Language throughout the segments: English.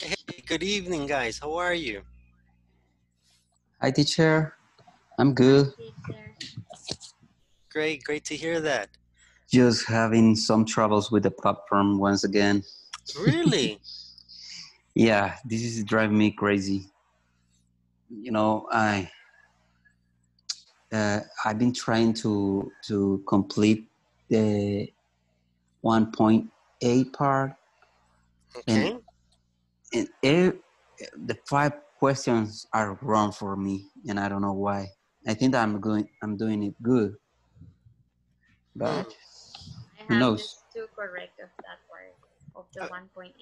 Hey, good evening, guys. How are you? Hi, teacher. I'm good. Great, great to hear that. Just having some troubles with the platform once again. Really? Yeah, this is driving me crazy. You know, I've been trying to complete the 1.8 part. Okay. And the 5 questions are wrong for me, and I don't know why. I think that I'm doing it good, but who knows? I have two correct of that part of the 1.8.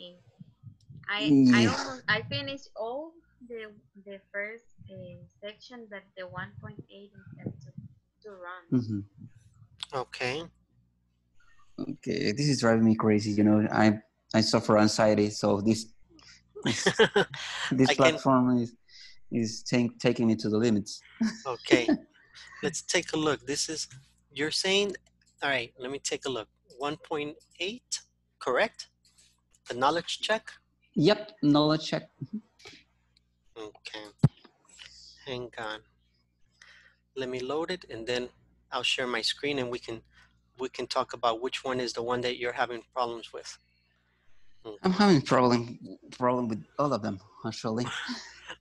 I almost, I finished all the first section, but the 1.8 is to run. Mm-hmm. Okay. Okay, this is driving me crazy. You know, I suffer anxiety, so this platform is taking me to the limits. Okay, let's take a look. This is, you're saying, all right, let me take a look. 1.8, correct? The knowledge check? Yep, knowledge check. Okay, hang on. Let me load it, and then I'll share my screen, and we can talk about which one is the one that you're having problems with. I'm having problem with all of them, actually.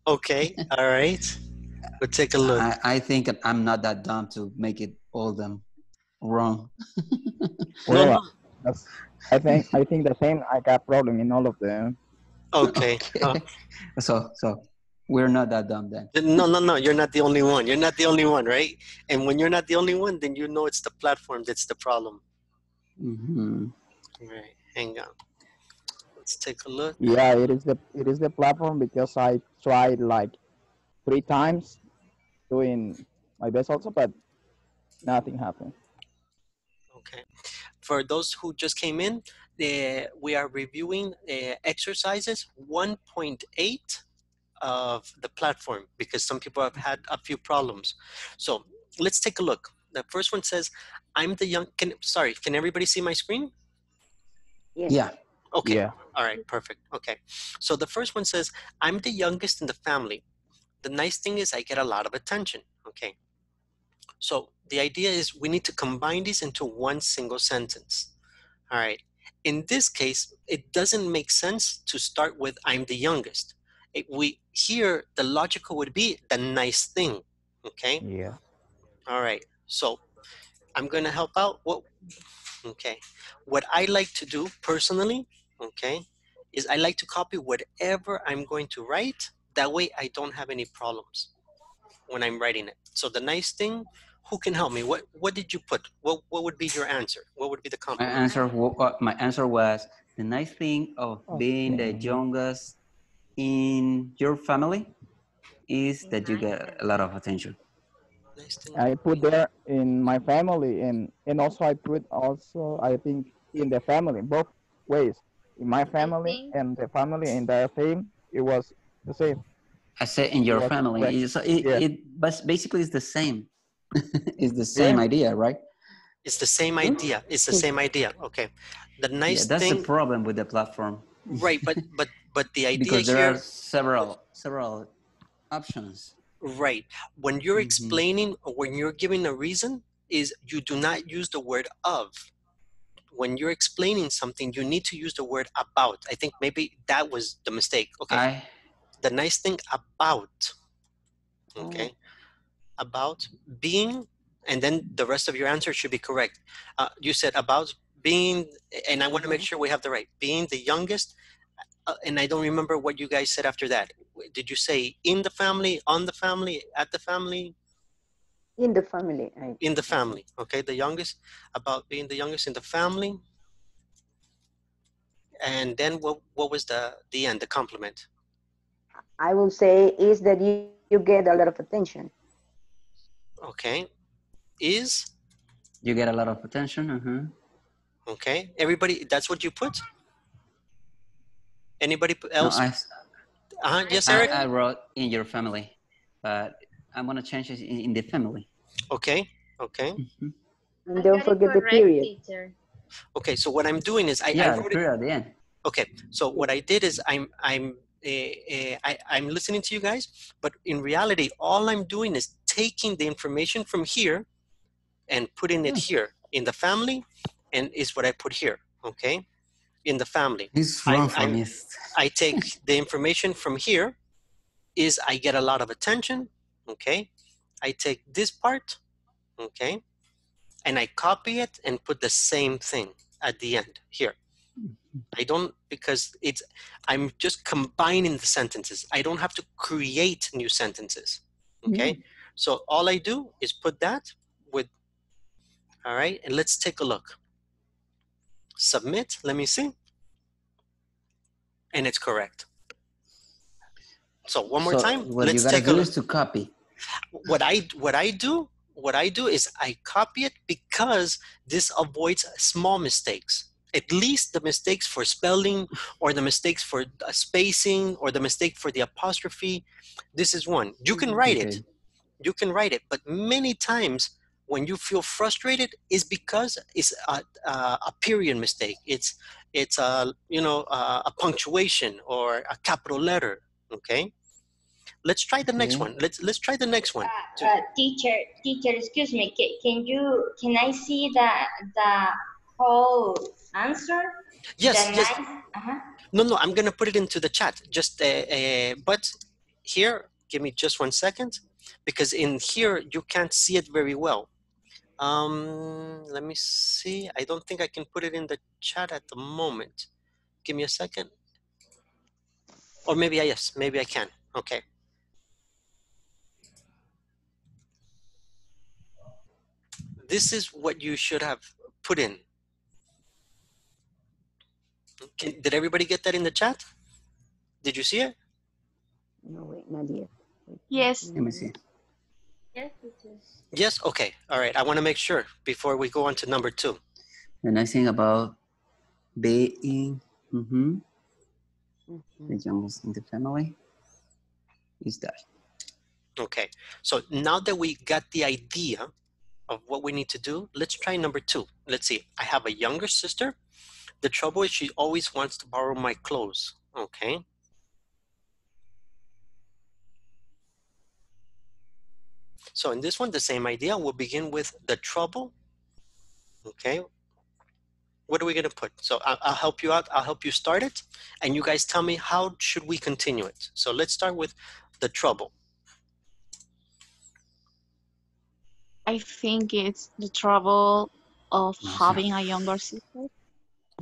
Okay, all right. We'll take a look. I think I'm not that dumb to make it all them wrong. Well, no. I think the same. I got problem in all of them. Okay. Okay. So we're not that dumb then. No. You're not the only one. You're not the only one, right? And when you're not the only one, then you know it's the platform that's the problem. Mm-hmm. All right. Hang on. Let's take a look. Yeah, it is the platform, because I tried like 3 times doing my best also, but nothing happened. Okay. For those who just came in, we are reviewing exercises 1.8 of the platform, because some people have had a few problems. So let's take a look. The first one says, I'm the young, can everybody see my screen? Yes. Yeah. Okay. Yeah. All right. Perfect. Okay. So the first one says, I'm the youngest in the family. The nice thing is I get a lot of attention. Okay. So the idea is we need to combine these into one single sentence. All right. In this case, it doesn't make sense to start with I'm the youngest. Here, the logical would be the nice thing. Okay. Yeah. All right. So I'm going to help out. Well, okay. What I like to do personally, okay, is I like to copy whatever I'm going to write. That way I don't have any problems when I'm writing it. So the nice thing, who can help me? What did you put? What would be your answer? What would be the compliment? My answer was the nice thing of being the youngest in your family is that you get a lot of attention. I put there in my family, and also I put also, I think, in the family, both ways. In my family and the family in their thing, it was the same. I say in your family, but basically it's the same. It's the same idea, right? It's the same idea. It's the same idea. Okay. The nice thing. That's the problem with the platform. Right, but the idea because there are several options. Right. When you're explaining or when you're giving a reason, is you do not use the word of. When you're explaining something, you need to use the word about. I think maybe that was the mistake. Okay. The nice thing about, okay, about being, and then the rest of your answer should be correct. You said about being, and I want to make sure we have the right, being the youngest, and I don't remember what you guys said after that. Did you say in the family, on the family, at the family? In the family. In the family. Okay, the youngest, about being the youngest in the family. And then what was the end, the compliment? I will say is that you get a lot of attention. Okay. Is? You get a lot of attention. Uh-huh. Okay. Everybody, that's what you put? Anybody else? No, yes, Eric? I wrote in your family, but I'm going to change it in the family. Okay. Okay. Mm-hmm. And don't forget the period. Teacher. Okay, so what I'm doing is I wrote period at the end. Okay, so what I did is I'm listening to you guys, but in reality, all I'm doing is taking the information from here and putting it here in the family, and is what I put here. Okay, in the family. This I take the information from here. Is I get a lot of attention. Okay, I take this part. Okay. And I copy it and put the same thing at the end here. I don't, because it's, I'm just combining the sentences. I don't have to create new sentences, okay? Mm-hmm. So all I do is put that with, all right, and let's take a look. Submit, let me see. And it's correct. So one more time, let's take a look. What you gotta do is to copy. What I do is I copy it because this avoids small mistakes. At least the mistakes for spelling or the mistakes for spacing or the mistake for the apostrophe. This is one. You can write it. You can write it. But many times when you feel frustrated is because it's a period mistake. It's a, you know, a punctuation or a capital letter. Okay. Let's try the next one. Let's try the next one. Teacher, excuse me. Can I see the whole answer? Yes. Uh-huh. No, I'm gonna put it into the chat. Just but here, give me just 1 second, because in here you can't see it very well. Let me see. I don't think I can put it in the chat at the moment. Give me a second. Or maybe maybe I can. Okay. This is what you should have put in. Did everybody get that in the chat? Did you see it? No, wait, not yet. Yes. Let me see. Yes, it is. Yes, okay. All right, I want to make sure before we go on to number 2. The nice thing about being the youngest in the family is that. Okay, so now that we got the idea of what we need to do, let's try number 2. Let's see. I have a younger sister. The trouble is she always wants to borrow my clothes. Okay. So in this one, the same idea. We'll begin with the trouble. Okay. What are we going to put? So I'll help you out. I'll help you start it. And you guys tell me how should we continue it. So let's start with the trouble. I think it's the trouble of having a younger sister.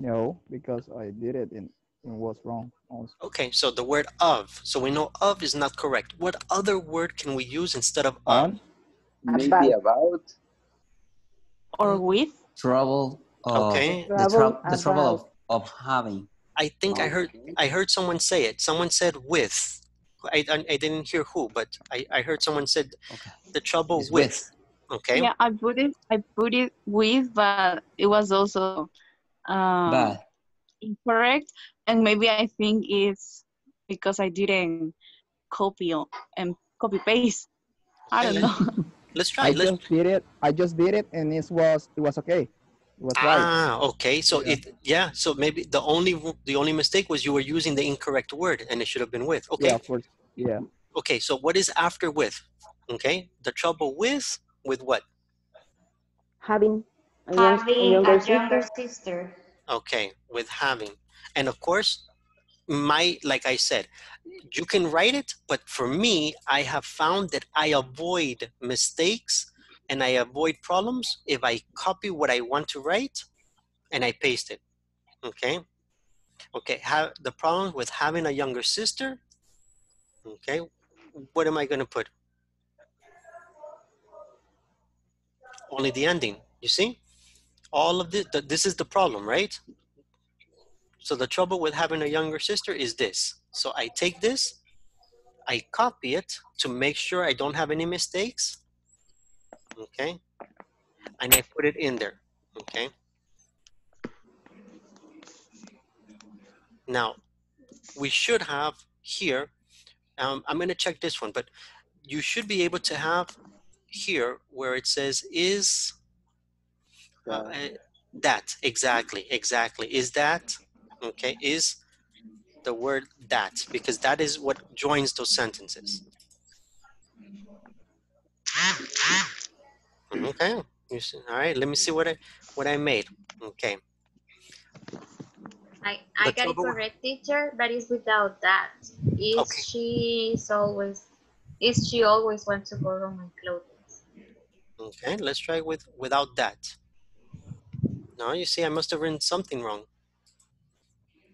No, because I did it and it was wrong also. Okay, so the word of. So we know of is not correct. What other word can we use instead of on? Maybe about. Or with? Trouble of. Okay. The trouble of having. I think I heard someone say it. Someone said with. I didn't hear who, but I heard someone said the trouble it's with. Okay. Yeah, I put it with, but it was also incorrect, and maybe I think it's because I didn't copy and copy paste. I don't know. Let's try. I just did it, and it was okay. It was right. Okay. So so maybe the only mistake was you were using the incorrect word, and it should have been with. Okay. Yeah. Okay. So what is after with? Okay. The trouble with. With what? Having a younger sister. Okay, with having. And of course, like I said, you can write it, but for me, I have found that I avoid mistakes and I avoid problems if I copy what I want to write and I paste it, okay? Okay, the problem with having a younger sister, okay, what am I gonna put? Only the ending, you see? All of this, this is the problem, right? So the trouble with having a younger sister is this. So I take this, I copy it to make sure I don't have any mistakes, okay? And I put it in there, okay? Now, we should have here, I'm gonna check this one, but you should be able to have here where it says is That, exactly. Is that, okay, is the word that, because that is what joins those sentences. Okay, all right, let me see what I made, okay. I got it correct, teacher, but it's without that. Is she always want to borrow my clothes? Okay, let's try with without that. No, you see, I must have written something wrong.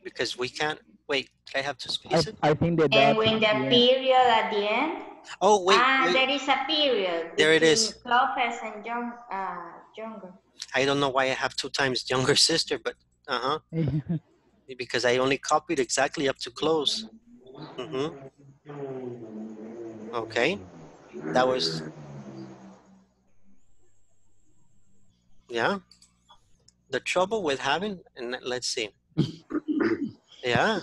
Because we can't, wait, did I have to space it? I think that and with the period at the end. Oh, wait. There is a period. There it is. Clothes and young, younger. I don't know why I have 2 times younger sister, but uh-huh. Because I only copied exactly up to close. Mm-hmm. Okay. That was... Yeah. The trouble with having... and let's see. Yeah.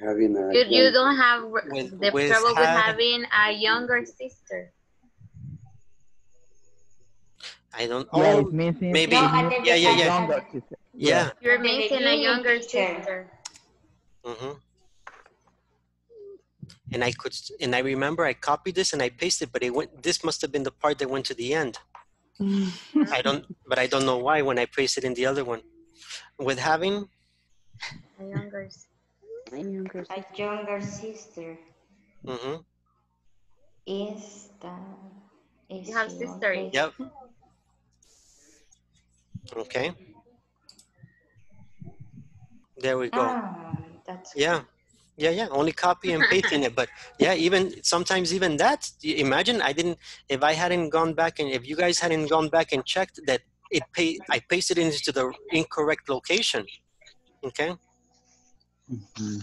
Having a you don't have... the trouble with having a younger sister. I don't know. Oh, maybe. No, yeah. Yeah. You're missing a younger sister. Mm-hmm. And I remember I copied this and I pasted, but it went. This must have been the part that went to the end. I don't know why when I pasted in the other one. With having a younger sister. Mm-hmm. You have sister. Yep. Okay. There we go. Yeah. Only copy and paste in it, but yeah, sometimes even that. Imagine if I hadn't gone back and if you guys hadn't gone back and checked that I pasted it into the incorrect location. Okay. Mm-hmm.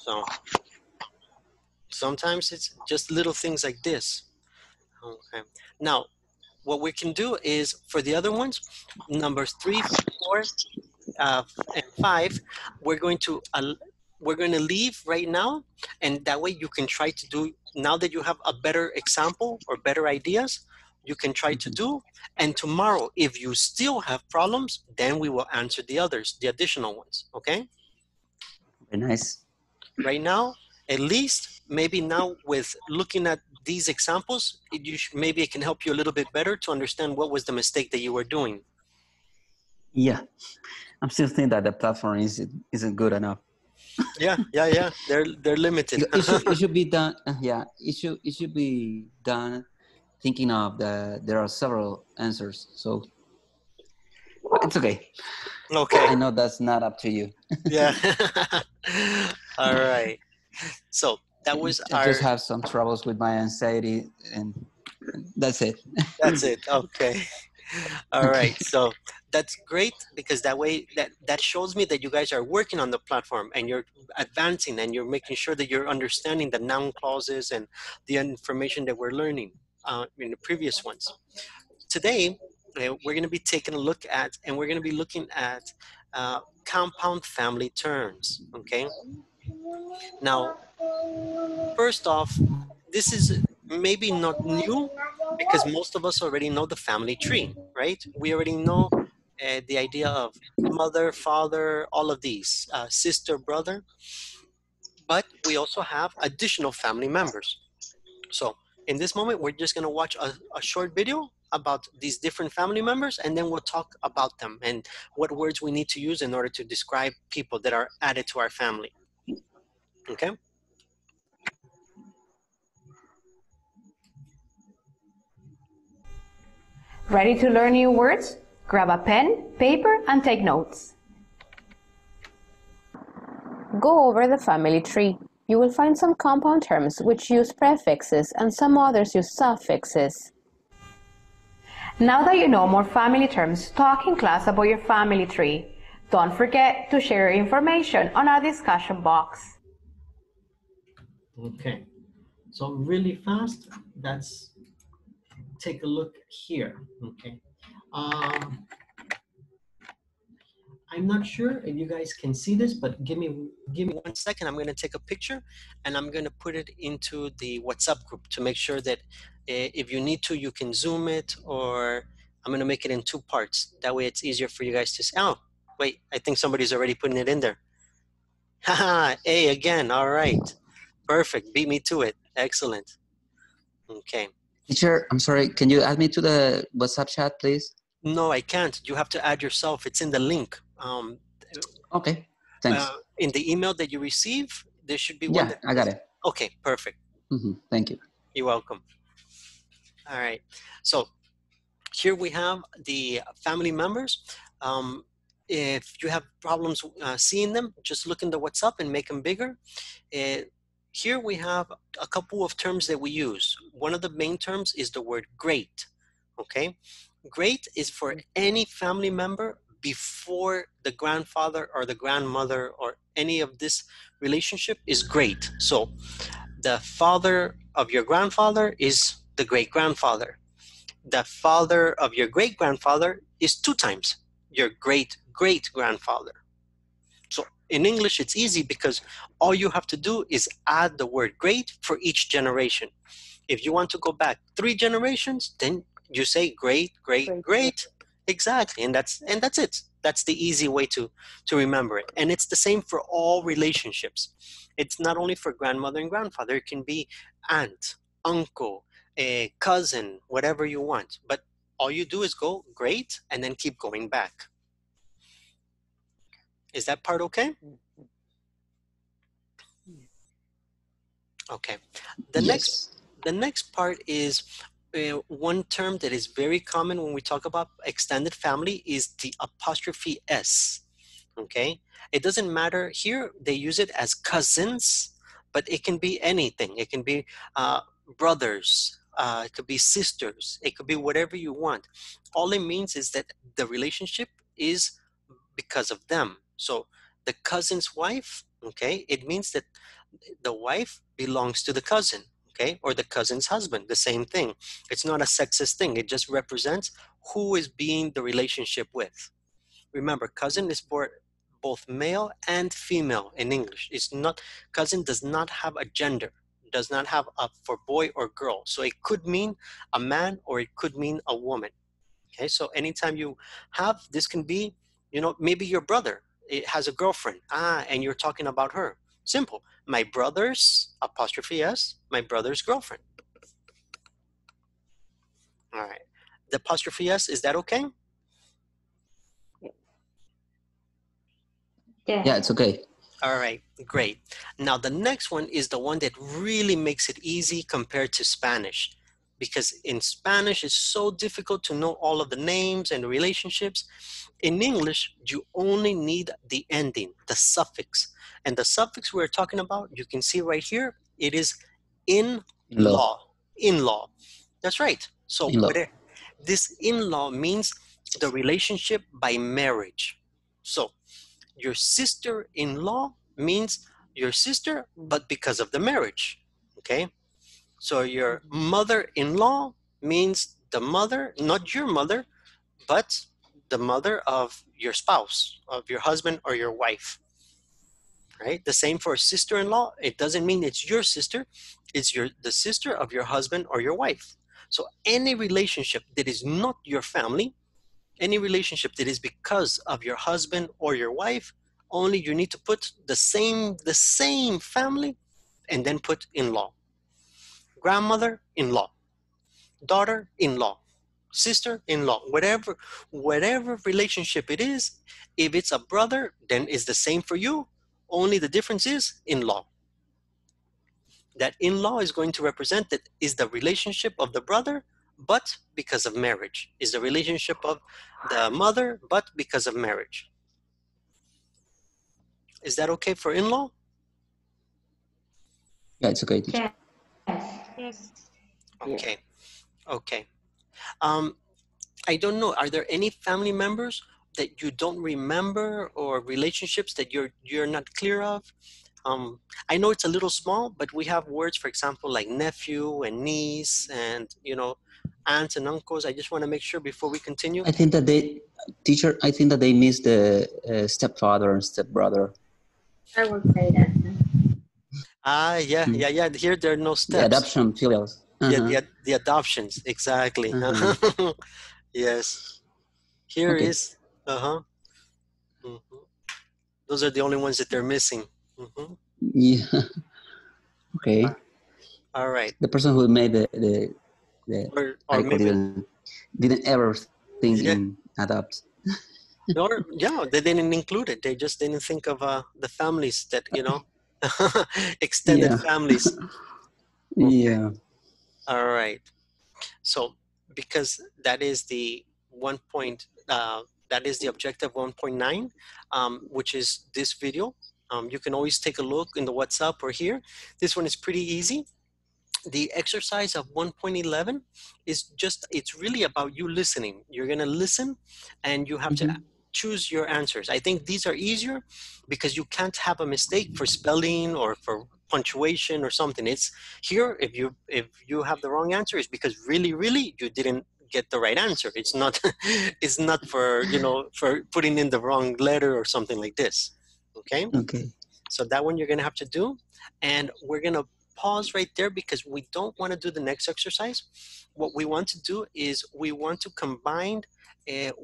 So sometimes it's just little things like this. Okay. Now, what we can do is for the other ones, numbers 3, 4. And 5, we're going to leave right now, and that way you can try to do, now that you have a better example or better ideas, you can try to do, and tomorrow if you still have problems, then we will answer the additional ones, okay? Very nice. Right now, at least, maybe now with looking at these examples, maybe it can help you a little bit better to understand what was the mistake that you were doing. Yeah. I'm still thinking that the platform isn't good enough. Yeah. They're limited. it should be done. Yeah, it should be done. Thinking of there are several answers, so it's okay. Okay. I know that's not up to you. Yeah. All right. So that was I just have some troubles with my anxiety, and that's it. That's it. Okay. All right. So. That's great, because that way that shows me that you guys are working on the platform and you're advancing and you're making sure that you're understanding the noun clauses and the information that we're learning in the previous ones. Today, we're going to be taking a look at, and we're going to be looking at compound family terms, okay? Now, first off, this is maybe not new because most of us already know the family tree, right? We already know the idea of mother, father, all of these, sister, brother. But we also have additional family members. So in this moment, we're just going to watch a short video about these different family members, and then we'll talk about them and what words we need to use in order to describe people that are added to our family. Okay? Ready to learn new words? Grab a pen, paper, and take notes. Go over the family tree. You will find some compound terms which use prefixes and some others use suffixes. Now that you know more family terms, talk in class about your family tree. Don't forget to share your information on our discussion box. Okay, so really fast, let's take a look here, okay? I'm not sure if you guys can see this, but give me 1 second. I'm going to take a picture and I'm going to put it into the WhatsApp group to make sure that if you need to, you can zoom it or I'm gonna make it in two parts. That way it's easier for you guys to say, oh, wait, I think somebody's already putting it in there. Haha, A again, all right. Perfect, beat me to it, excellent. Okay. Teacher, I'm sorry, can you add me to the WhatsApp chat, please? No, I can't, you have to add yourself. It's in the link. Okay, thanks. In the email that you receive, there should be one. Yeah, I got it. Okay, perfect. Mm-hmm. Thank you. You're welcome. All right, so here we have the family members. If you have problems seeing them, just look in the WhatsApp and make them bigger. Here we have a couple of terms that we use. One of the main terms is the word great, okay? Great is for any family member before the grandfather or the grandmother or any of this relationship is great. So the father of your grandfather is the great-grandfather. The father of your great-grandfather is 2 times your great-great-grandfather. So in English, it's easy because all you have to do is add the word great for each generation. If you want to go back 3 generations, then you say great, great, great. Great. Exactly, and that's it. That's the easy way to remember it. And it's the same for all relationships. It's not only for grandmother and grandfather. It can be aunt, uncle, a cousin, whatever you want. But all you do is go great and then keep going back. Is that part okay? Okay. The next part is one term that is very common when we talk about extended family is the apostrophe S. Okay. It doesn't matter here. They use it as cousins, but it can be anything. It can be brothers. It could be sisters. It could be whatever you want. All it means is that the relationship is because of them. So the cousin's wife, okay, it means that the wife belongs to the cousin, okay, or the cousin's husband, the same thing. It's not a sexist thing. It just represents who is being the relationship with. Remember, cousin is for both male and female in English. It's not, cousin does not have a gender, does not have a for boy or girl. So it could mean a man or it could mean a woman. Okay, so anytime you have, this can be, you know, maybe your brother, it has a girlfriend, and you're talking about her. Simple, my brother's, apostrophe S, my brother's girlfriend. All right, the apostrophe S, is that okay? Yeah, yeah, it's okay. All right, great. Now the next one is the one that really makes it easy compared to Spanish, because in Spanish it's so difficult to know all of the names and relationships. In English, you only need the ending, the suffix. And the suffix we're talking about, you can see right here, it is in-law. In-law. That's right. So this in-law means the relationship by marriage. So your sister-in-law means your sister, but because of the marriage, okay? So your mother-in-law means the mother, not your mother, but the mother of your spouse, of your husband or your wife, right? The same for sister-in-law. It doesn't mean it's your sister. It's the sister of your husband or your wife. So any relationship that is not your family, any relationship that is because of your husband or your wife, only you need to put the same family and then put in-law. Grandmother-in-law, daughter-in-law, sister-in-law, whatever relationship it is. If it's a brother, then it's the same for you. Only the difference is in-law. That in-law is going to represent that is the relationship of the brother, but because of marriage. Is the relationship of the mother, but because of marriage. Is that okay for in-law? Yeah, it's okay. Yes. Yes. Okay. Okay. I don't know. Are there any family members that you don't remember or relationships that you're not clear of? I know it's a little small, but we have words, for example, like nephew and niece, and you know, aunts and uncles. I just want to make sure before we continue. I think that they miss the stepfather and stepbrother. I would say that. Yeah. Here there are no steps. The adoption, filials. Uh-huh. Yeah, the adoptions, exactly. Uh-huh. Yes. Here Okay. is, Mm-hmm. Those are the only ones that they're missing. Mm-hmm. Yeah. Okay. All right. The person who made the or maybe didn't ever think in adopt. Or, yeah, they didn't include it. They just didn't think of the families that, you know, extended families. Yeah. All right. So because that is the one point, that is the objective 1.9, which is this video. You can always take a look in the WhatsApp or here. This one is pretty easy. The exercise of 1.11 is just, it's really about you listening. You're going to listen and you have to choose your answers. I think these are easier because you can't have a mistake for spelling or for punctuation or something. It's here, if you have the wrong answer, it's because really you didn't get the right answer. It's not it's not for, you know, for putting in the wrong letter or something like this. Okay? Okay. So that one you're going to have to do, and we're going to pause right there because we don't want to do the next exercise. What we want to do is we want to combine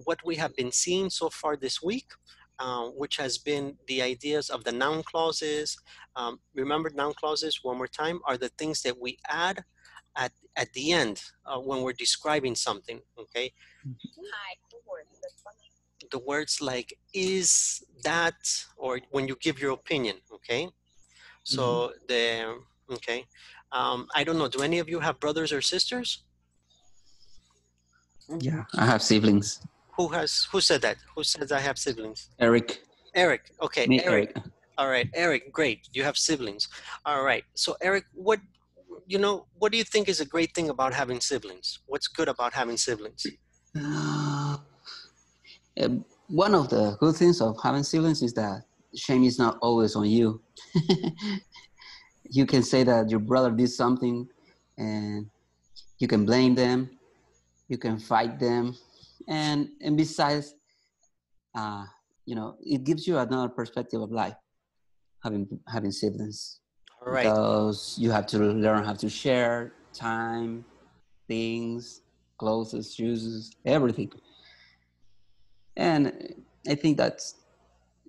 what we have been seeing so far this week, which has been the ideas of the noun clauses. Remember, noun clauses, one more time, are the things that we add at the end when we're describing something, okay? The words like is, that, or when you give your opinion, okay? So okay. I don't know. Do any of you have brothers or sisters? Yeah, I have siblings. Who said that? Who says I have siblings? Eric. Eric. Okay. Me, Eric. All right. Eric. Great. You have siblings. All right. So Eric, what do you think is a great thing about having siblings? What's good about having siblings? One of the good things of having siblings is that shame is not always on you. You can say that your brother did something and you can blame them, you can fight them, and besides, you know, it gives you another perspective of life, having siblings. All right. Because you have to learn how to share time, things, clothes, shoes, everything. And I think that's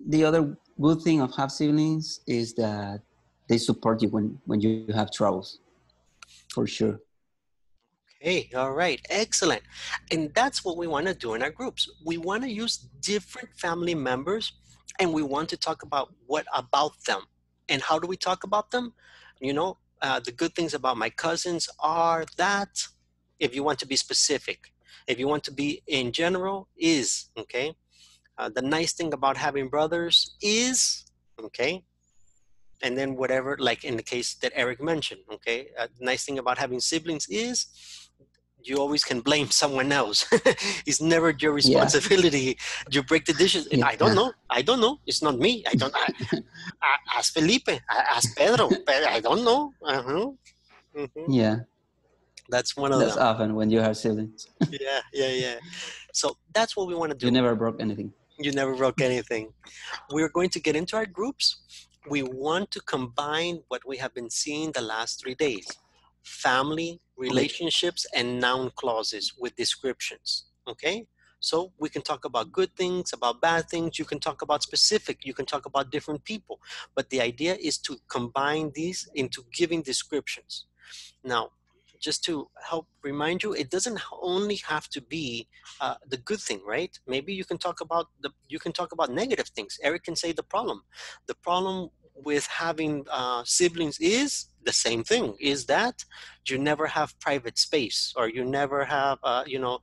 the other good thing of have siblings is that they support you when you have troubles, for sure. Okay, all right, excellent. And that's what we want to do in our groups. We want to use different family members and we want to talk about what about them. And how do we talk about them? You know, the good things about my cousins are that, if you want to be specific. If you want to be in general, is, okay? The nice thing about having brothers is, okay? And then whatever, like in the case that Eric mentioned, okay? The nice thing about having siblings is you always can blame someone else. It's never your responsibility. Yeah. You break the dishes. Yeah. I don't know. It's not me. Ask Felipe. Ask Pedro. I don't know. Yeah. That's one of them. That's often when you have siblings. Yeah. So that's what we want to do. You never broke anything. You never broke anything. We're going to get into our groups. We want to combine what we have been seeing the last 3 days: family, relationships, and noun clauses with descriptions, okay? So we can talk about good things, about bad things. You can talk about specific. You can talk about different people. But the idea is to combine these into giving descriptions. Now, just to help remind you, it doesn't only have to be the good thing, right? Maybe you can talk about negative things. Eric can say the problem. The problem with having siblings is the same thing, is that you never have private space, or you never have, you know,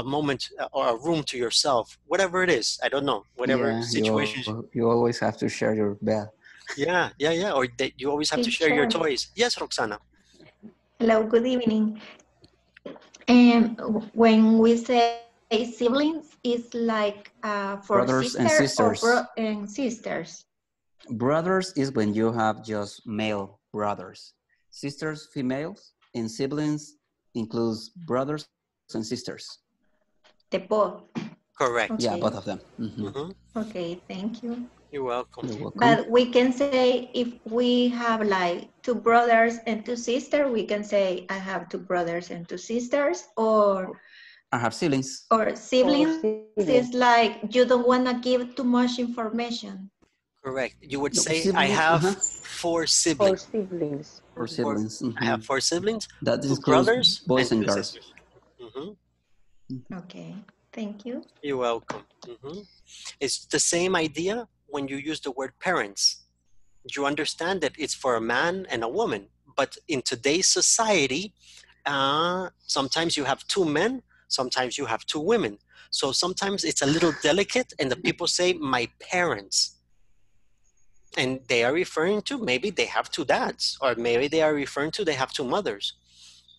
a moment or a room to yourself, whatever it is. I don't know, whatever situation. You always have to share your bed. Yeah. Or that you always have to share your toys. Yes, Roxana. Hello, good evening. When we say siblings, it's like for brothers and sisters. Brothers is when you have just male brothers. Sisters, females, and siblings includes brothers and sisters. The both. Correct. Okay. Yeah, both of them. Okay, thank you. You're welcome. But we can say if we have like two brothers and two sisters, we can say I have two brothers and two sisters, or I have siblings. Or siblings, is like you don't want to give too much information. Correct. You would say siblings, I have four siblings. I have four siblings. That is brothers, boys and girls. Okay. Thank you. You're welcome. It's the same idea when you use the word parents. You understand that it's for a man and a woman. But in today's society, sometimes you have two men, sometimes you have two women. So sometimes it's a little delicate and the people say, my parents. And they are referring to maybe they have two dads, or maybe they are referring to they have two mothers.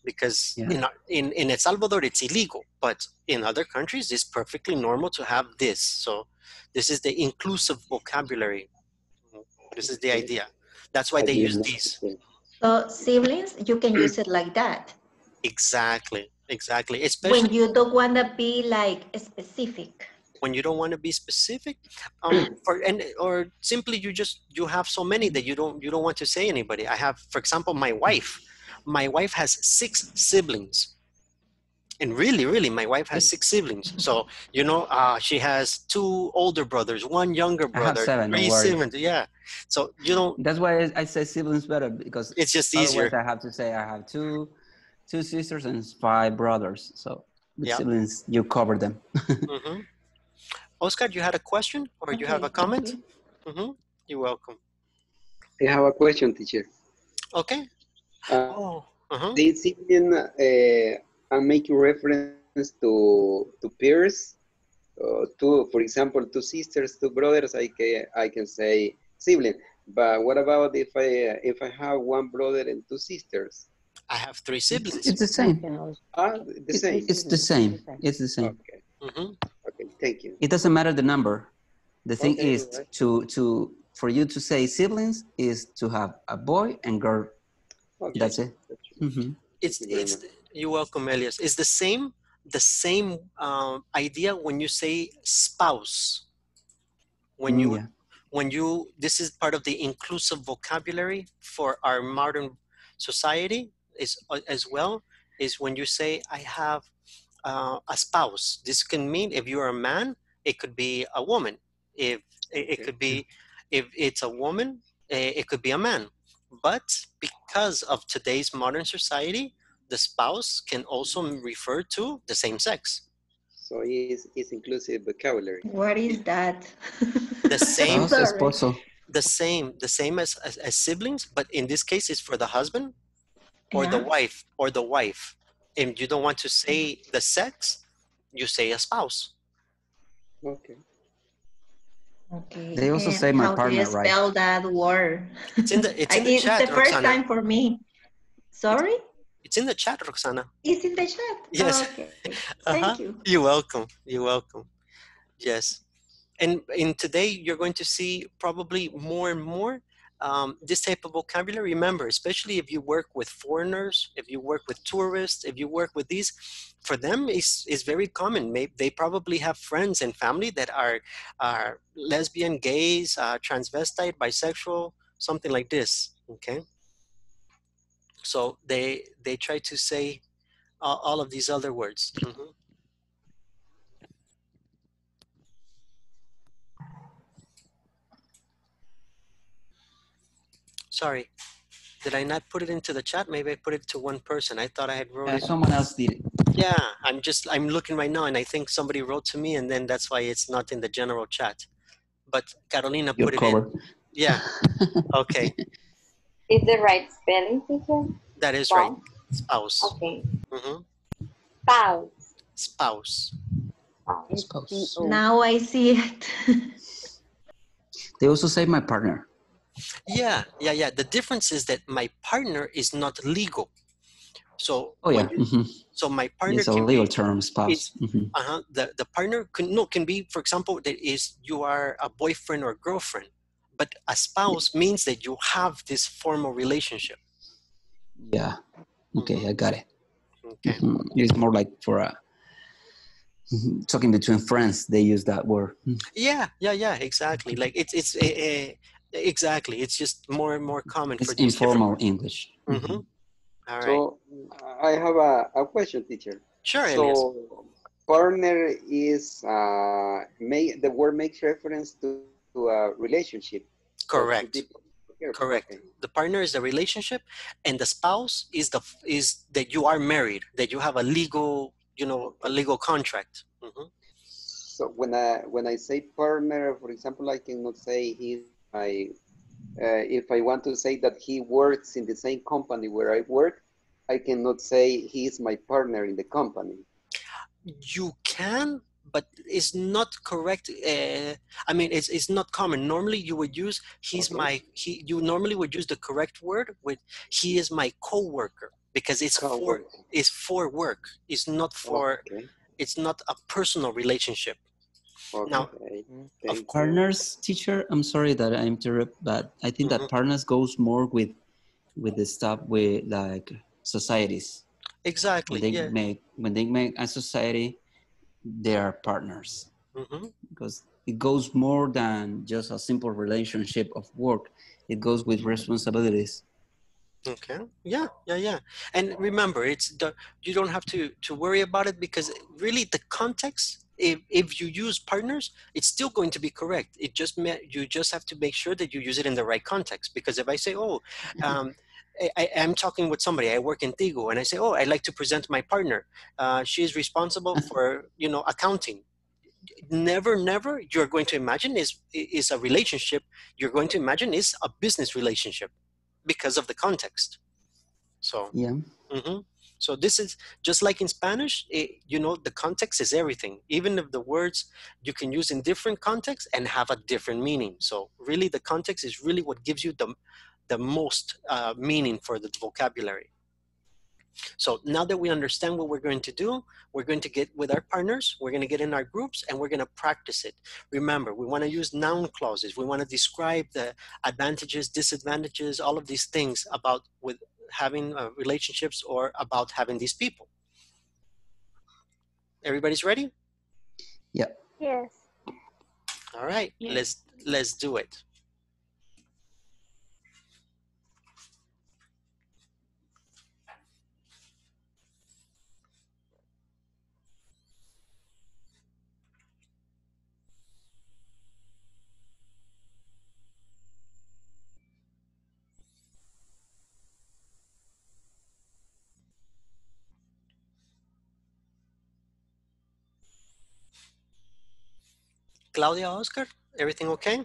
Because in El Salvador, it's illegal. But in other countries, it's perfectly normal to have this. So this is the inclusive vocabulary. This is the idea. That's why they use these. So siblings, you can use it like that. Exactly, exactly. Especially when you don't want to be like specific. When you don't want to be specific, or simply you have so many that you don't want to say anybody. I have, for example, my wife. My wife has six siblings, and really, my wife has six siblings. So you know, she has two older brothers, one younger brother, I have seven, three siblings. Yeah. So you don't. That's why I say siblings better, because it's just easier. I have to say I have two sisters and five brothers. So the siblings, you cover them. Oscar, you had a question or you have a comment? You're welcome. I have a question, teacher. Okay. This evening, I'm making reference to peers. For example, two sisters, two brothers. I can say sibling. But what about if I have one brother and two sisters? I have three siblings. It's the same. It's the same. Okay. Okay. Thank you. It doesn't matter the number. The thing is to for you to say siblings is to have a boy and girl. Okay. That's it. It's you're welcome, Elias. It's the same idea when you say spouse. When you this is part of the inclusive vocabulary for our modern society as well is when you say I have a spouse. This can mean if you are a man, it could be a woman. It could be if it's a woman, it could be a man. But because of today's modern society, the spouse can also refer to the same sex. So it's inclusive vocabulary. What is that? The same. The same as siblings, but in this case, it's for the husband or the wife or the wife. And you don't want to say the sex, you say a spouse. Okay. Okay. They also say my partner, right? How do you spell that word? It's in the, chat, it's the first time for me. Sorry? It's in the chat, Roxana. It's in the chat? Yes. Oh, okay. Thank you. You're welcome. You're welcome. Yes. And in today, you're going to see probably more and more this type of vocabulary. Remember, especially if you work with foreigners, if you work with tourists, if you work with these, for them it's very common. Maybe they probably have friends and family that are lesbian, gays, transvestite, bisexual, something like this. Okay. So they try to say all of these other words. Sorry, did I not put it into the chat? Maybe I put it to one person. I thought I had wrote it. Someone else did it. Yeah, I'm looking right now and I think somebody wrote to me and then that's why it's not in the general chat. But Carolina put it in. Yeah, okay. Is the right spelling, teacher? That is right. Spouse. Okay. Spouse. Spouse. Spouse. Now I see it. They also say my partner. Yeah. The difference is that my partner is not legal. So, so my partner it's a legal term, spouse. The partner can be, for example, that is you are a boyfriend or girlfriend, but a spouse means that you have this formal relationship. Yeah. Okay, I got it. Okay. It's more like for a talking between friends. They use that word. Yeah. Exactly. Like it's exactly. It's just more and more common. It's informal English. All right. So I have a question, teacher. Sure, Elias. So Partner is, the word makes reference to a relationship. Correct. Correct. Okay. The partner is the relationship, and the spouse is that you are married, that you have a legal, a legal contract. Mm-hmm. So when I say partner, for example, I cannot say if I want to say that he works in the same company where I work, I cannot say he is my partner in the company. You can, but it's not correct. I mean, it's not common. Normally you would use you normally would use the correct word with he is my coworker, because it's coworker. It's for work. It's not for, it's not a personal relationship. Okay. Now, of partners, teacher, I'm sorry that I interrupt, but I think that partners goes more with the stuff with like societies. Exactly. When they make a society, they are partners, because it goes more than just a simple relationship of work. It goes with responsibilities. Okay. Yeah. And remember, you don't have to worry about it, because really the context. If you use partners, it's still going to be correct. You just have to make sure that you use it in the right context. Because if I say, I'm talking with somebody, I work in Tigo, and I say, I'd like to present my partner. She is responsible for, accounting. Never you're going to imagine is a relationship. You're going to imagine is a business relationship because of the context. So, So this is just like in Spanish, the context is everything. Even if the words you can use in different contexts and have a different meaning. So really the context is really what gives you the most meaning for the vocabulary. So now that we understand what we're going to do, we're going to get with our partners, we're going to get in our groups, and we're going to practice it. Remember, we want to use noun clauses. We want to describe the advantages, disadvantages, all of these things about with having relationships or about having these people. Everybody's ready? Yeah. Yes. All right. Yes. Let's do it. Claudia, Oscar, everything okay?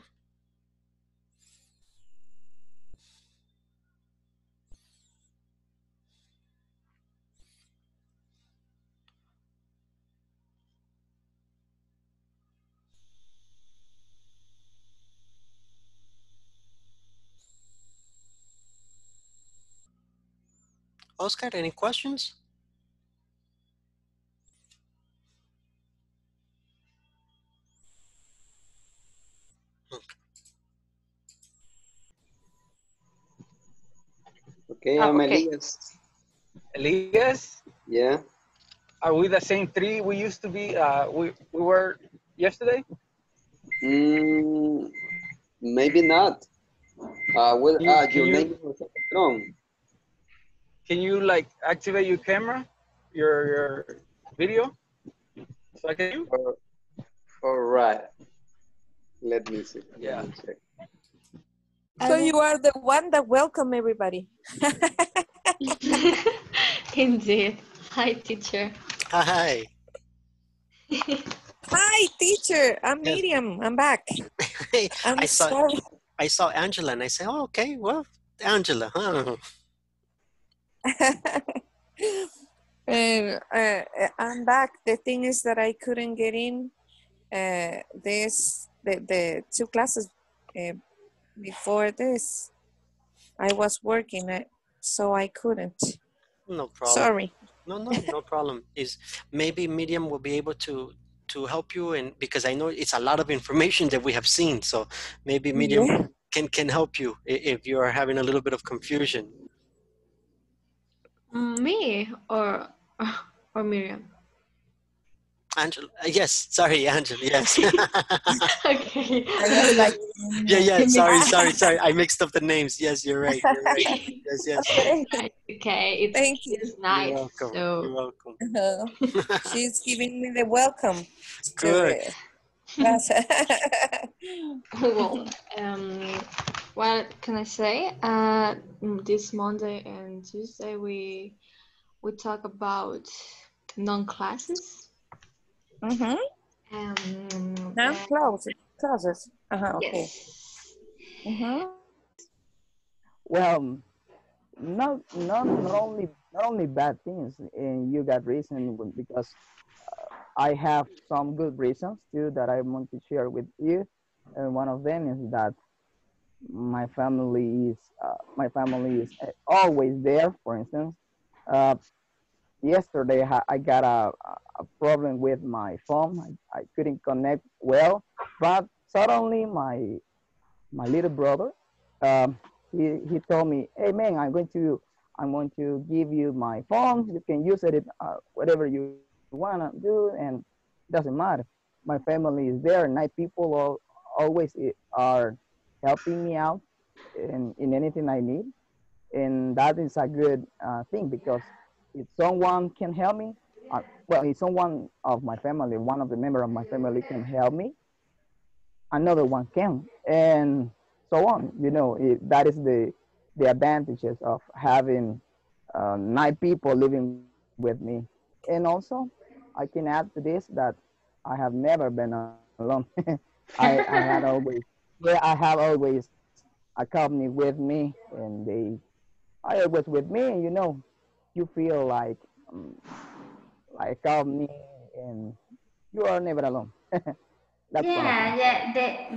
Oscar, any questions? Okay, I'm Elias. Elias? Yeah. Are we the same three we used to be, we were yesterday? Maybe not. Your name was wrong. Can you like activate your camera, your video? So I can do? All right. Let me see. Yeah. Let me check. So you are the one that welcomes everybody. Indeed. Hi, teacher. Hi. Hi, teacher. I'm Miriam. I'm back. Hey, I saw Angela and I said, okay, well, Angela, huh? I'm back. The thing is that I couldn't get in the two classes before this. I was working, so I couldn't. No problem. Sorry. No problem. Is maybe Miriam will be able to help you, and because I know it's a lot of information that we have seen, so maybe Miriam can help you if you are having a little bit of confusion. Me or Miriam? Angela, yes, sorry, Angela, yes. Okay. Yeah, sorry. I mixed up the names. Yes, you're right. Yes. Okay, it's, thank you. It's nice. You're welcome. So. You're welcome. She's giving me the welcome. Good. Well, what can I say? This Monday and Tuesday we talk about non-classes. Mhm. Classes. Okay. Yes. Mhm. Well, not only bad things, and you got reason, because I have some good reasons too that I want to share with you, and one of them is that my family is always there. For instance, yesterday I got a problem with my phone. I couldn't connect well, but suddenly my little brother, he told me, "Hey man, I'm going to give you my phone. You can use it whatever you wanna do, and doesn't matter." My family is there, and my people always are helping me out in anything I need, and that is a good thing, because if someone can help me, if someone of my family, one of the members of my family can help me, another one can, and so on. You know, that is the advantages of having 9 people living with me. And also, I can add to this that I have never been alone. I have always a company with me, and they are always with me. You know, you feel like company, and you are never alone. That's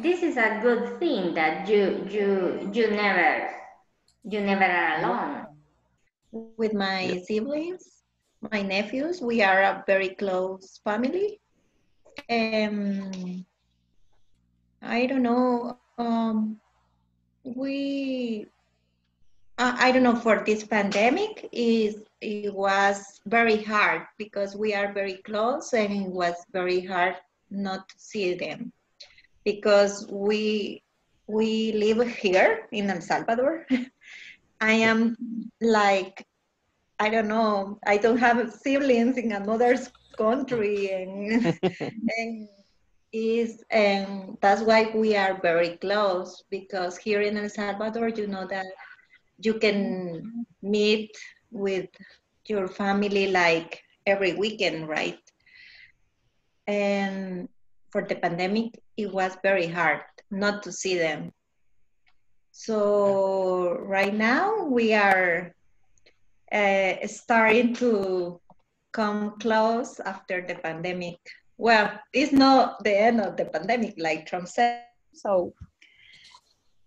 this is a good thing that you never are alone. With my siblings, my nephews, we are a very close family. I don't know. I don't know, for this pandemic, it was very hard because we are very close, and it was very hard not to see them because we live here in El Salvador. I am like, I don't know, I don't have siblings in another country, and and that's why we are very close, because here in El Salvador, you know that you can meet with your family like every weekend, right? And for the pandemic, it was very hard not to see them. So right now we are starting to come close after the pandemic. Well, it's not the end of the pandemic, like Trump said. So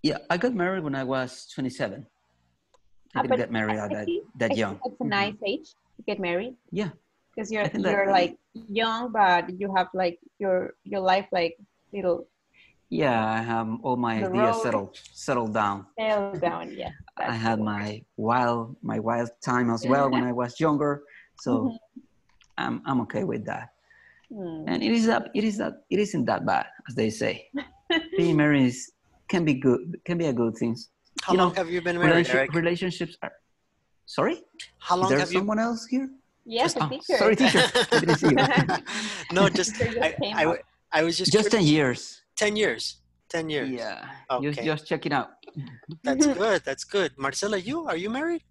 yeah, I got married when I was 27. You can get married at that young. That's a nice age to get married. Yeah. Because you're like young, but you have like your life like little. Yeah, I have all my ideas settled down. Settled down, yeah. I had my wild time as well when I was younger, so I'm okay with that. And it isn't that bad, as they say. Being married can be a good thing. How long have you been married, Eric? Relationships are... Sorry? How long have you... Is there someone else here? Yes, a teacher. Sorry, teacher. I didn't see you. No, I was just... Just 10 years. 10 years? 10 years. Yeah. Okay. Just check it out. That's good. That's good. Marcela, are you married?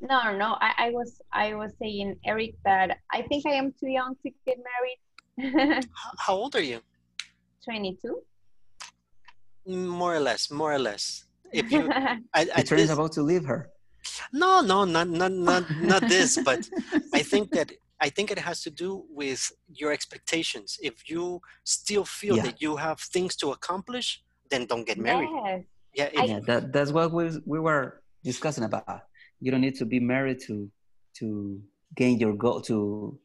No. I was saying, Eric, that I think I am too young to get married. How old are you? 22. More or less. If you, Katrina's about to leave her. No, not this. But I think it has to do with your expectations. If you still feel that you have things to accomplish, then don't get married. Yes. Yeah, that's what we were discussing about. You don't need to be married to gain your goal, to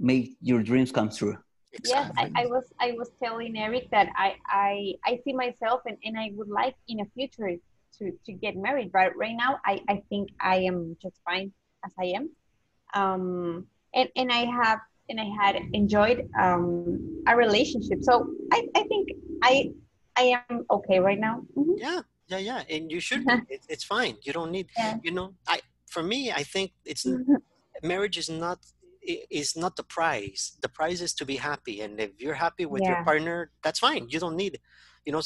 make your dreams come true. Exactly. Yes, I was telling Eric that I see myself and I would like in the future to get married, but right now I think I am just fine as I am, and I have and I had enjoyed a relationship. So I think I am okay right now. Mm-hmm. Yeah. And you should be. It's fine. You don't need, for me, I think it's marriage is not the prize. The prize is to be happy. And if you're happy with your partner, that's fine. You don't need it.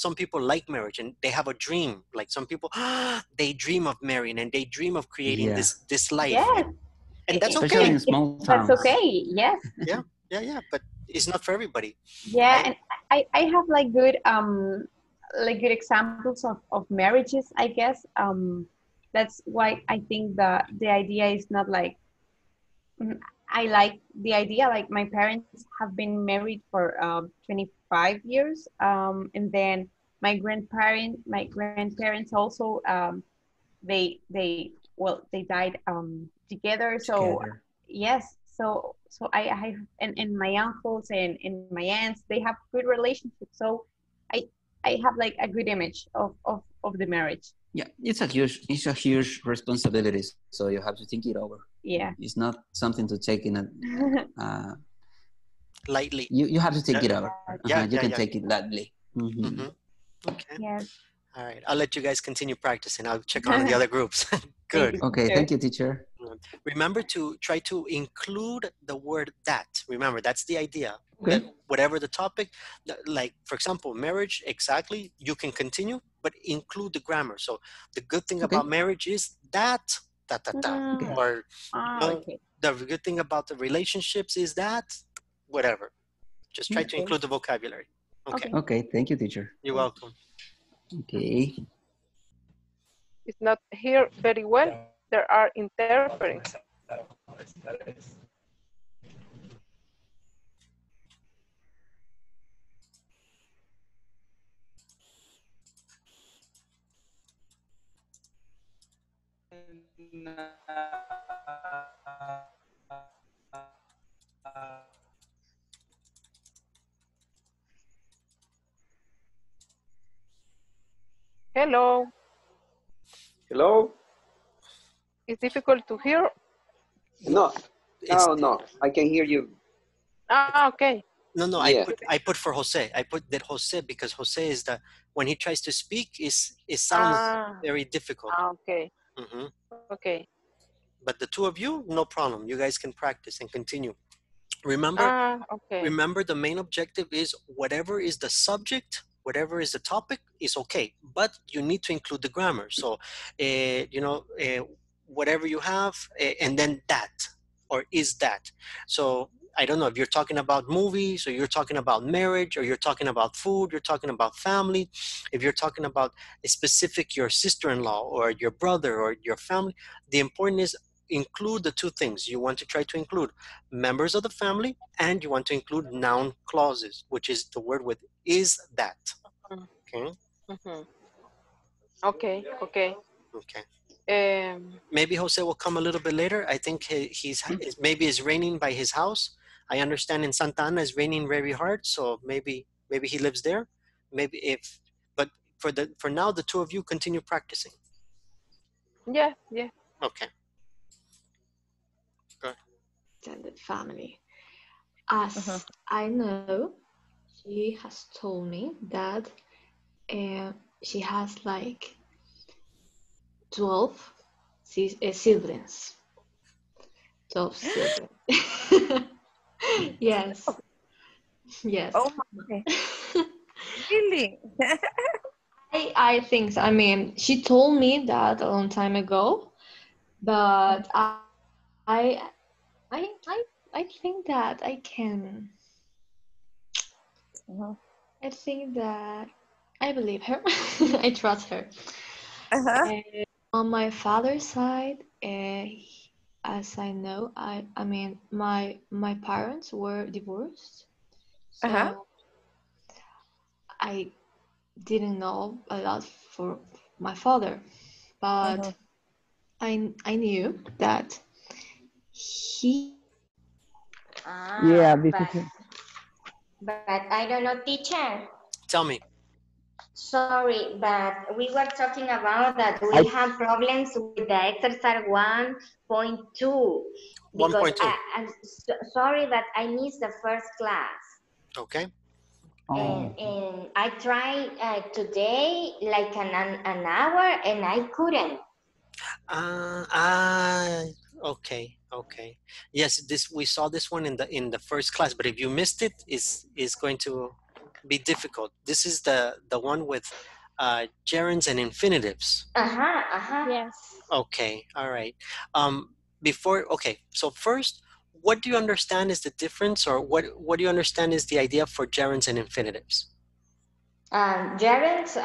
Some people like marriage and they have a dream. Like some people, they dream of marrying and they dream of creating this life. Yes. And that's especially okay. In small towns. That's okay. Yes. Yeah. But it's not for everybody. Yeah. And I have like good examples of marriages, I guess. That's why I think the idea is not like, I like the idea, like my parents have been married for 25 years. And then my grandparents also, they died together. So together. Yes. So I and my uncles and my aunts, they have good relationships. So I have like a good image of the marriage. Yeah, it's a huge responsibility. So you have to think it over. Yeah, it's not something to take in lightly. You have to take it over. You can take it lightly. Mm-hmm. Mm-hmm. Okay. Yes. All right. I'll let you guys continue practicing. I'll check on the other groups. Good. Okay. Thank you, teacher. Remember to try to include the word that. Remember, that's the idea. Okay. That whatever the topic, like for example, marriage, exactly, you can continue, but include the grammar. So the good thing about marriage is that, that, that, that. Okay. Or the good thing about the relationships is that, whatever. Just try to include the vocabulary. Okay. Okay. Thank you, teacher. You're welcome. Okay. It's not here very well. There are interferences. Hello. Hello. It's difficult to hear? No, I can hear you. Ah, okay. No, yeah. I put for Jose. I put that Jose because Jose is the, when he tries to speak, it sounds very difficult. Ah, okay. Mm-hmm. Okay. But the two of you, no problem. You guys can practice and continue. Remember the main objective is whatever is the subject, whatever is the topic is okay, but you need to include the grammar. So, whatever you have, and then that, or is that. So I don't know if you're talking about movies, or you're talking about marriage, or you're talking about food, you're talking about family. If you're talking about a specific, your sister-in-law or your brother or your family, the important is include the two things. You want to try to include members of the family, and you want to include noun clauses, which is the word with is that. Okay. Mm-hmm. Okay. Maybe Jose will come a little bit later. I think maybe it's raining by his house. I understand in Santa Ana it's raining very hard, so maybe he lives there. But for now, the two of you continue practicing. Yeah. Okay. Extended family. As I know, she has told me that she has like 12 siblings. 12 siblings. Yes. Yes. Oh my God. Really? I think so. I mean, she told me that a long time ago, but I think that I can. I think that I believe her. I trust her. On my father's side, as I know, I mean, my parents were divorced. So I didn't know a lot for my father, but I knew that. But I don't know, teacher. Tell me. Sorry, but we were talking about that we have problems with the exercise 1.2. 1.2. Sorry, but I missed the first class. Okay. And I tried today like an hour and I couldn't. Okay, okay. Yes, this we saw this one in the first class, but if you missed it, it's going to be difficult. This is the one with gerunds and infinitives. Yes. Okay, all right. So first, what do you understand is the difference, or what do you understand is the idea for gerunds and infinitives? Gerunds,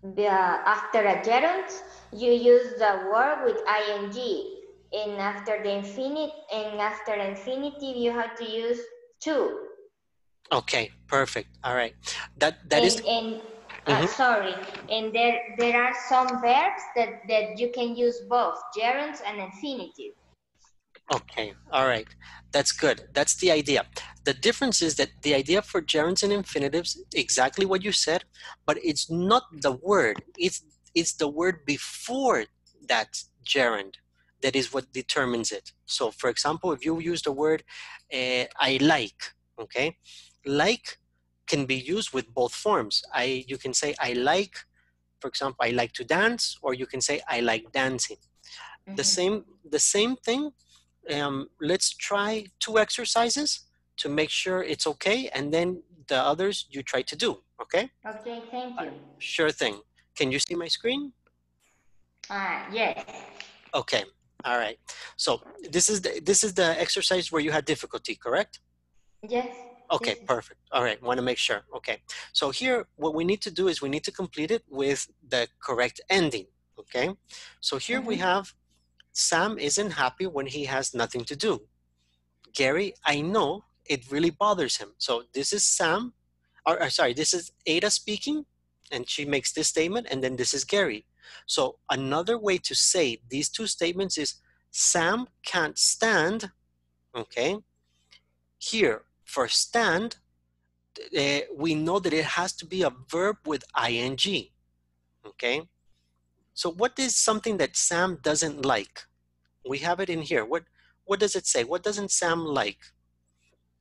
after a gerund, you use the word with ing, and after the infinite, and after infinitive, you have to use to. Okay, perfect. All right, and there are some verbs that you can use both gerunds and infinitive. Okay, all right, that's good. That's the idea. The difference is that the idea for gerunds and infinitives, exactly what you said, but it's not the word. It's the word before that gerund. That is what determines it. So, for example, if you use the word I like, okay? Like can be used with both forms. You can say I like, for example, I like to dance, or you can say I like dancing. Mm-hmm. The same thing. Let's try two exercises to make sure it's okay, and then the others you try to do, okay? Okay, thank you. Sure thing. Can you see my screen? Yes. Okay, all right. So this is the exercise where you had difficulty, correct? Yes. Okay, perfect. All right, want to make sure. Okay, so here what we need to do is we need to complete it with the correct ending, okay? So here we have Sam isn't happy when he has nothing to do. Gary, I know it really bothers him. So this is Sam, this is Ada speaking, and she makes this statement, and then this is Gary. So another way to say these two statements is Sam can't stand, okay? Here, for stand, we know that it has to be a verb with ing, okay? So what is something that Sam doesn't like? We have it in here. What does it say? What doesn't Sam like?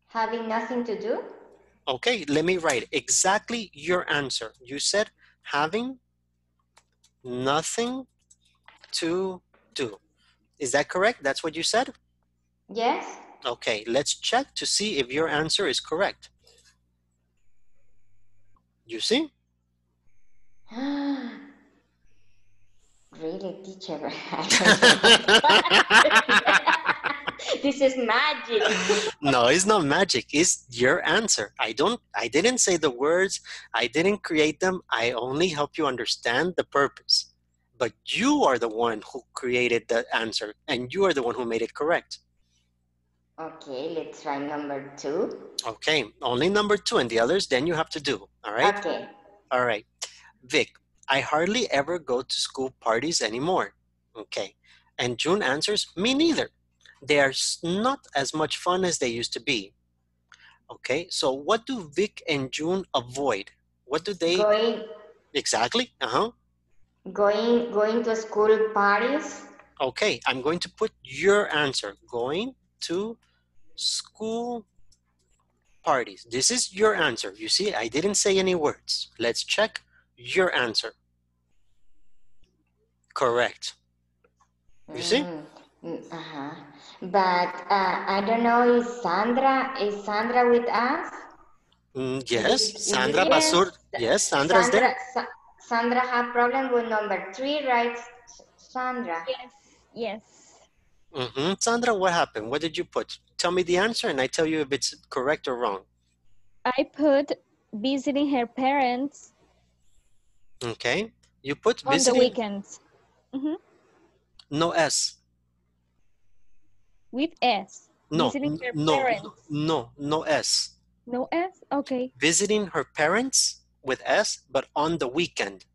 Having nothing to do. Okay, let me write exactly your answer. You said having nothing to do. Is that correct? That's what you said? Yes. Okay, let's check to see if your answer is correct. You see? Really, teacher? This is magic. No, it's not magic. It's your answer. I didn't say the words. I didn't create them. I only help you understand the purpose. But you are the one who created the answer, and you are the one who made it correct. Okay, let's try number 2. Okay, only number 2, and the others then you have to do. All right. Okay. All right, Vic. I hardly ever go to school parties anymore. Okay. And June answers, me neither. They are not as much fun as they used to be. Okay. So what do Vic and June avoid? What do they? Going. Exactly. Uh-huh. Going to school parties. Okay. I'm going to put your answer. Going to school parties. This is your answer. You see, I didn't say any words. Let's check your answer. Correct. You see? Uh-huh. But I don't know, is Sandra with us? Yes, Sandra Basur. Yes, Sandra's there. Sandra had problem with number 3, right, Sandra? Yes. Mm-hmm. Sandra, what happened? What did you put? Tell me the answer and I tell you if it's correct or wrong. I put visiting her parents. Okay, you put visiting. On the weekends. Mm-hmm. No S. With S. No, no S. No S, okay. Visiting her parents with S, but on the weekend.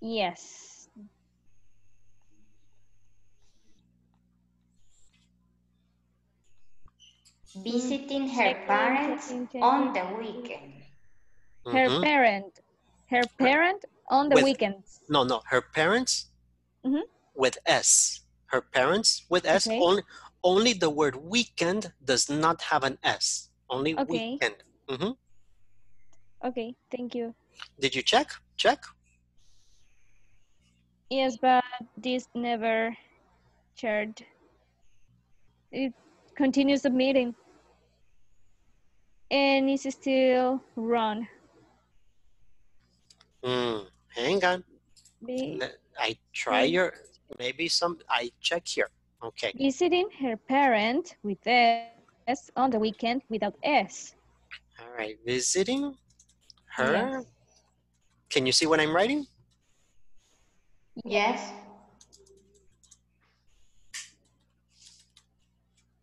Yes. Visiting her parents on the weekend. Her parent. Her parent on the weekends. No, no. Her parents with S. Her parents with S. Okay. Only the word weekend does not have an S. Only weekend. Okay, thank you. Did you check? Check? Yes, but this never shared. It continues the meeting. And it's still wrong. Hang on. I try your, maybe some, I check here. Okay. Visiting her parent with S on the weekend without S. All right, visiting her. Yes. Can you see what I'm writing? Yes.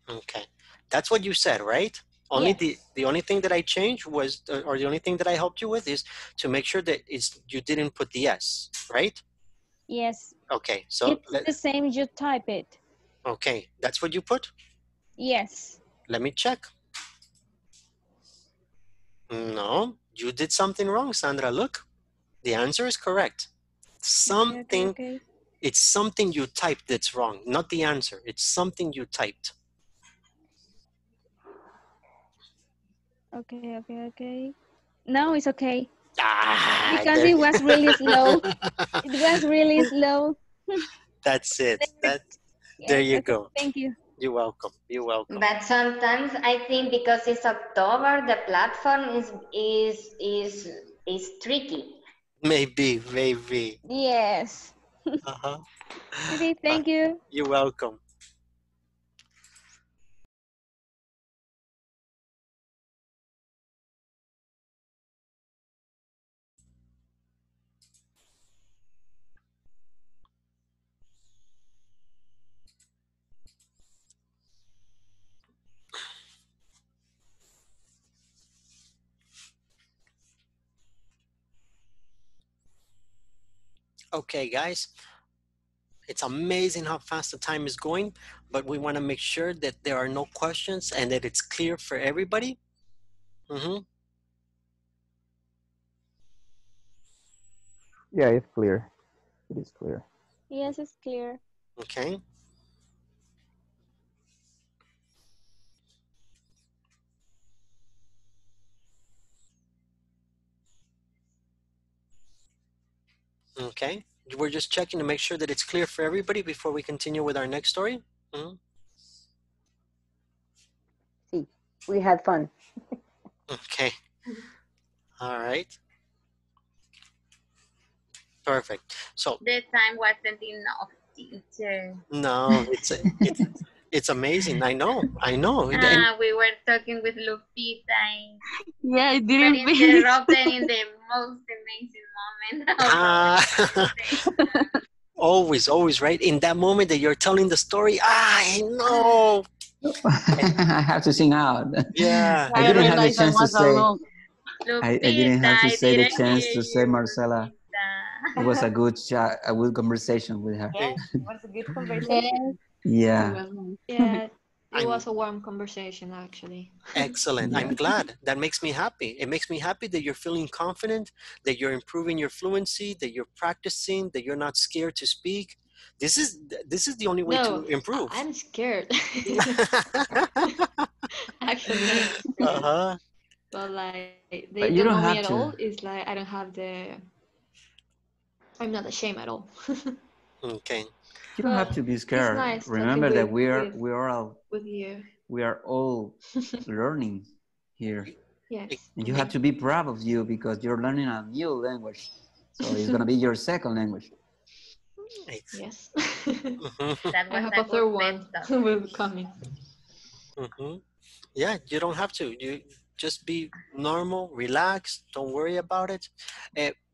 Okay, that's what you said, right? Only the only thing that I changed was, or the only thing that I helped you with is to make sure that it's, you didn't put the S, right? Yes. Okay, so. It's the same, you type it. Okay, that's what you put? Yes. Let me check. No, you did something wrong, Sandra. Look, the answer is correct. Something, it's something you typed that's wrong, not the answer. It's something you typed. Okay, okay, okay. Now it's okay. Ah, because it was really slow. It was really slow. That's it. That's, yes, there you go. Thank you. You're welcome. You're welcome. But sometimes I think because it's October, the platform is tricky. Maybe, maybe. Yes. Okay, thank you. You're welcome. Okay, guys, it's amazing how fast the time is going, but we want to make sure that there are no questions and that it's clear for everybody. Yeah, it's clear. It is clear. Yes, it's clear. Okay. Okay, we're just checking to make sure that it's clear for everybody before we continue with our next story. See, we had fun. Okay, all right. Perfect, so. The time wasn't enough, teacher. No, it's amazing, I know, I know. We were talking with Lupita. And yeah, I didn't interrupted in the most amazing moment. Always, always, right? In that moment that you're telling the story, I know. I have to sing out. Yeah. I didn't have the chance to say, I didn't have to say the chance to say Marcela. It was a good chat, a good conversation with her. Yeah, it was a good conversation. Yeah. Yeah. It was a warm conversation, actually. Excellent. I'm glad. That makes me happy. It makes me happy that you're feeling confident, that you're improving your fluency, that you're practicing, that you're not scared to speak. This is the only way to improve. I'm scared. Actually. But like they don't know me at all. It's like I don't have the. I'm not ashamed at all. Okay. You don't have to be scared. Nice remember that we are all learning here. Yes. And you have to be proud of you because you're learning a new language. So it's gonna be your second language. Yes. I hope a third one will come in. Yeah, you don't have to. You just be normal, relaxed. Don't worry about it.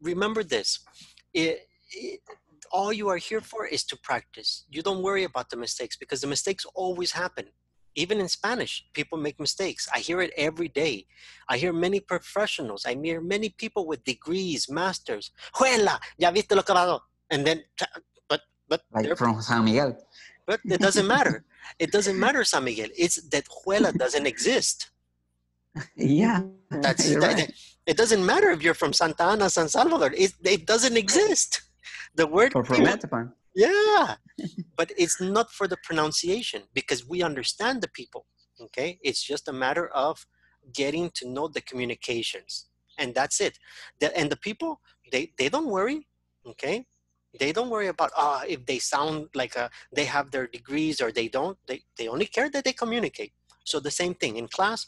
Remember this. All you are here for is to practice. You don't worry about the mistakes because the mistakes always happen. Even in Spanish, people make mistakes. I hear it every day. I hear many professionals. I hear many people with degrees, masters. Juela, ya viste lo que hago. And then, but like from San Miguel. But it doesn't matter. It doesn't matter, San Miguel. It's that Huela doesn't exist. Yeah. That's right. It doesn't matter if you're from Santa Ana, San Salvador. It doesn't exist. The word. Or from Matapan. Yeah. But it's not for the pronunciation, because we understand the people. Okay. It's just a matter of getting to know the communications. And that's it. And the people, they don't worry. Okay. They don't worry about, if they sound like they have their degrees or they don't. They only care that they communicate. So the same thing in class,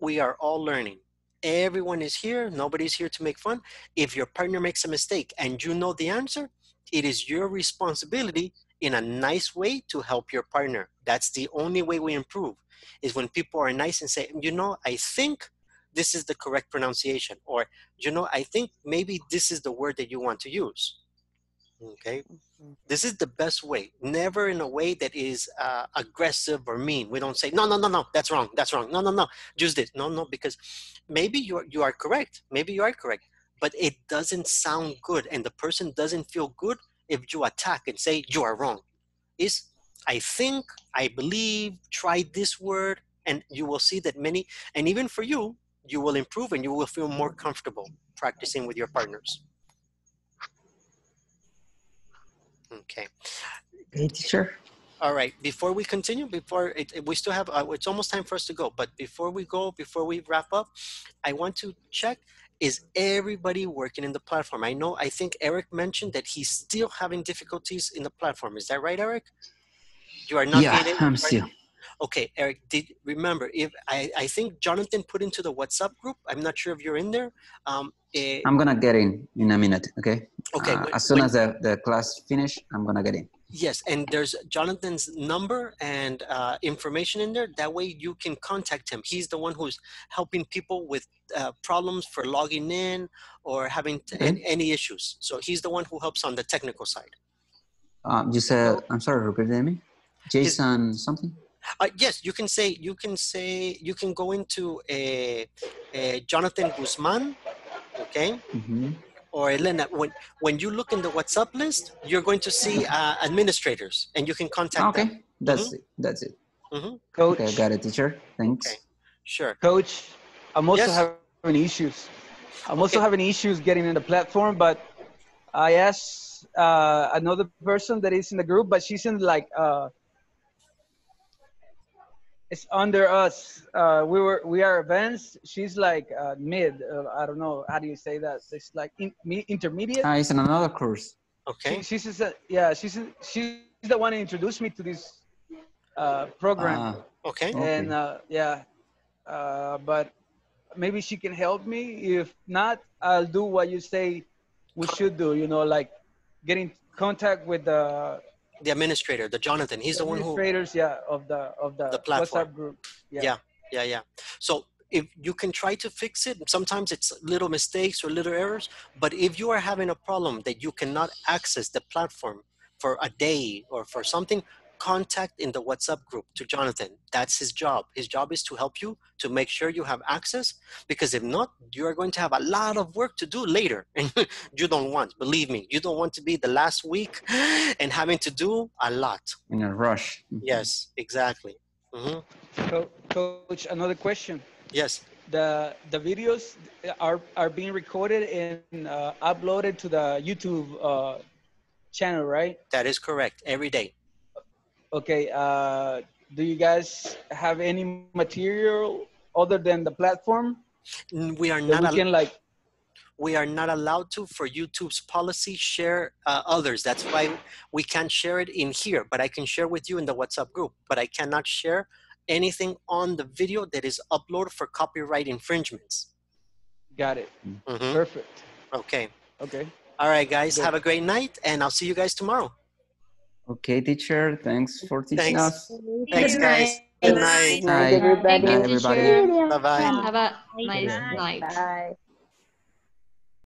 we are all learning. Everyone is here. Nobody's here to make fun. If your partner makes a mistake and you know the answer, it is your responsibility in a nice way to help your partner. That's the only way we improve, is when people are nice and say, I think this is the correct pronunciation. Or, I think maybe this is the word that you want to use. Okay, this is the best way. Never in a way that is aggressive or mean. We don't say, no, that's wrong. That's wrong. No, just this. No, because maybe you are correct. Maybe you are correct, but it doesn't sound good. And the person doesn't feel good if you attack and say you are wrong. It's, I think, I believe, try this word, and you will see that many, and even for you, you will improve and you will feel more comfortable practicing with your partners. Okay. Hey, teacher. All right. Before we continue, we still have, it's almost time for us to go. But before we wrap up, I want to check, is everybody working in the platform? I think Eric mentioned that he's still having difficulties in the platform. Is that right, Eric? You are not getting it? Yeah, I'm still. Okay, Eric, remember, if I think Jonathan put into the WhatsApp group, I'm not sure if you're in there. I'm going to get in a minute, okay? Okay. As soon as the class finish, I'm going to get in. Yes, and there's Jonathan's number and information in there. That way you can contact him. He's the one who's helping people with problems for logging in or having any issues. So he's the one who helps on the technical side. You said, I'm sorry, repeat that to me. Jason something? Yes, you can go into Jonathan Guzman, okay? Mm-hmm. Or Elena, when you look in the WhatsApp list, you're going to see administrators, and you can contact them. Okay, that's it. Mm-hmm. Coach. Okay, I got it, teacher. Thanks. Okay. Sure. Coach, I'm also having issues. I'm also having issues getting in the platform, but I asked another person that is in the group, but she's in like... it's under us. We are advanced. She's like mid. I don't know how do you say that. It's like intermediate. It's in another course. Okay. She's the one who introduced me to this program. Okay. And but maybe she can help me. If not, I'll do what you say we should do. Like get in contact with the administrator, Jonathan. He's the one who of the platform. WhatsApp group. Yeah. So if you can try to fix it, sometimes it's little mistakes or little errors, but if you are having a problem that you cannot access the platform for a day or for something, contact in the WhatsApp group to Jonathan. That's his job. His job is to help you to make sure you have access, because if not, you are going to have a lot of work to do later. And you don't want, believe me, you don't want to be the last week and having to do a lot. In a rush. Yes, exactly. Mm-hmm. Coach, another question. Yes. The videos are being recorded and uploaded to the YouTube channel, right? That is correct. Every day. Okay, do you guys have any material other than the platform? We are not allowed to, for YouTube's policy, share others. That's why we can't share it in here, but I can share with you in the WhatsApp group, but I cannot share anything on the video that is uploaded for copyright infringements. Got it. Mm-hmm. Perfect. Okay. Okay. All right, guys, have a great night, and I'll see you guys tomorrow. Okay, teacher. Thanks for teaching us. Thanks, guys. Good night. Good night, everybody. Bye-bye. Have a nice night. Bye.